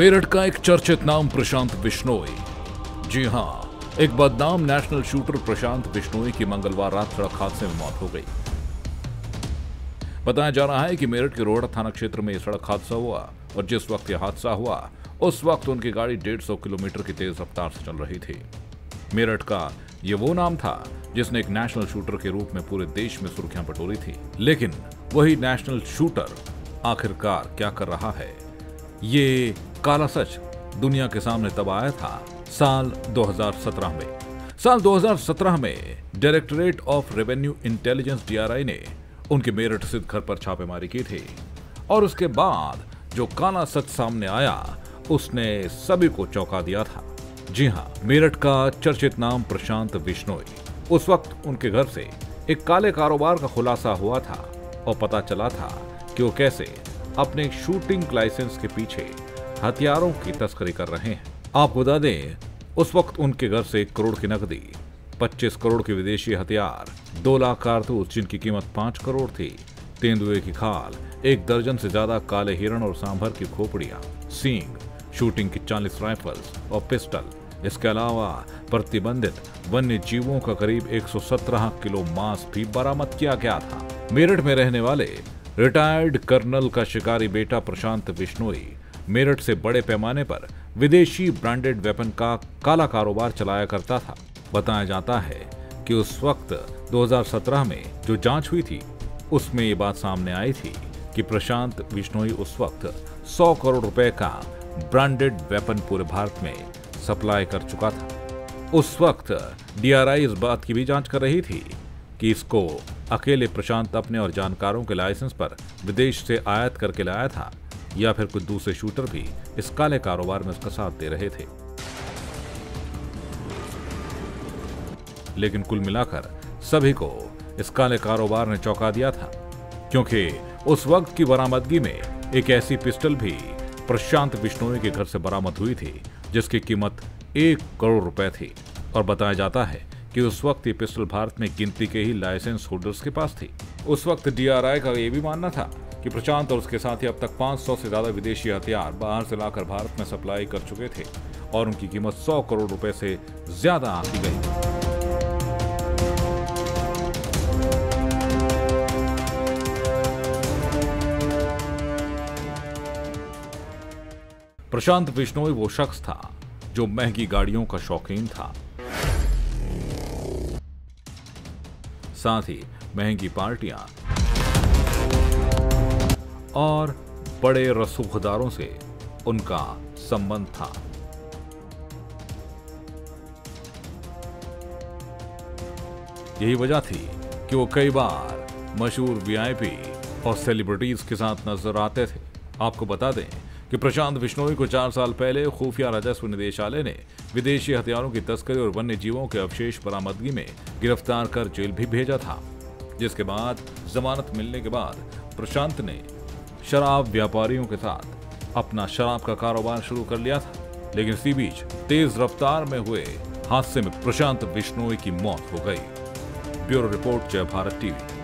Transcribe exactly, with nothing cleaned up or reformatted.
मेरठ का एक चर्चित नाम प्रशांत बिश्नोई। जी हां, एक बदनाम नेशनल शूटर प्रशांत बिश्नोई की मंगलवार रात सड़क हादसे में मौत हो गई। बताया जा रहा है कि मेरठ के रोहड़ा थाना क्षेत्र में यह सड़क हादसा हुआ और जिस वक्त यह हादसा हुआ उस वक्त उनकी गाड़ी डेढ़ सौ किलोमीटर की तेज रफ्तार से चल रही थी। मेरठ का ये वो नाम था जिसने एक नेशनल शूटर के रूप में पूरे देश में सुर्खियां बटोरी थी, लेकिन वही नेशनल शूटर आखिरकार क्या कर रहा है, ये काला सच दुनिया के सामने तब आया था साल दो हज़ार सत्रह में। साल दो हज़ार सत्रह में directorate of revenue intelligence D R I ने उनके मेरठ स्थित घर पर छापेमारी की थी और उसके बाद जो काला सच सामने आया उसने सभी को चौंका दिया था। जी हां, मेरठ का चर्चित नाम प्रशांत बिश्नोई। उस वक्त उनके घर से एक काले कारोबार का खुलासा हुआ था और पता चला था कि वो कैसे अपने शूटिंग लाइसेंस के पीछे हथियारों की तस्करी कर रहे हैं। आपको बता दें, उस वक्त उनके घर से एक करोड़ की नकदी, पच्चीस करोड़ के विदेशी हथियार, दो लाख कारतूस जिनकी कीमत पांच करोड़ थी, तेंदुए की खाल, एक दर्जन से ज्यादा काले हिरण और सांभर की खोपड़ियां, सींग, शूटिंग की चालीस राइफल्स और पिस्टल। इसके अलावा प्रतिबंधित वन्य जीवों का करीब एक सौ सत्रह किलो मांस भी बरामद किया गया था। मेरठ में रहने वाले रिटायर्ड कर्नल का शिकारी बेटा प्रशांत बिश्नोई मेरठ से बड़े पैमाने पर विदेशी ब्रांडेड वेपन का काला कारोबार चलाया करता था। बताया जाता है कि उस वक्त दो हज़ार सत्रह में जो जांच हुई थी उसमें ये बात सामने आई थी कि प्रशांत बिश्नोई उस वक्त सौ करोड़ रुपए का ब्रांडेड वेपन पूरे भारत में सप्लाई कर चुका था। उस वक्त डीआरआई इस बात की भी जांच कर रही थी कि इसको अकेले प्रशांत अपने और जानकारों के लाइसेंस पर विदेश से आयात करके लाया था या फिर कुछ दूसरे शूटर भी इस काले कारोबार में इसका साथ दे रहे थे। लेकिन कुल मिलाकर सभी को इस काले कारोबार ने चौंका दिया था, क्योंकि उस वक्त की बरामदगी में एक ऐसी पिस्टल भी प्रशांत बिश्नोई के घर से बरामद हुई थी जिसकी कीमत एक करोड़ रुपए थी। और बताया जाता है कि उस वक्त ये पिस्टल भारत में गिनती के ही लाइसेंस होल्डर्स के पास थी। उस वक्त डीआरआई का ये भी मानना था कि प्रशांत और उसके साथी अब तक पाँच सौ से ज्यादा विदेशी हथियार बाहर से लाकर भारत में सप्लाई कर चुके थे और उनकी कीमत सौ करोड़ रुपए से ज्यादा आंकी गई। प्रशांत बिश्नोई वो शख्स था जो महंगी गाड़ियों का शौकीन था, साथ ही महंगी पार्टियां और बड़े रसूखदारों से उनका संबंध था। यही वजह थी कि वो कई बार मशहूर वीआईपी और सेलिब्रिटीज के साथ नजर आते थे। आपको बता दें कि प्रशांत बिश्नोई को चार साल पहले खुफिया राजस्व निदेशालय ने विदेशी हथियारों की तस्करी और वन्य जीवों के अवशेष बरामदगी में गिरफ्तार कर जेल भी भेजा था, जिसके बाद जमानत मिलने के बाद प्रशांत ने शराब व्यापारियों के साथ अपना शराब का कारोबार शुरू कर लिया था। लेकिन इसी बीच तेज रफ्तार में हुए हादसे में प्रशांत बिश्नोई की मौत हो गई। ब्यूरो रिपोर्ट, जय भारत टीवी।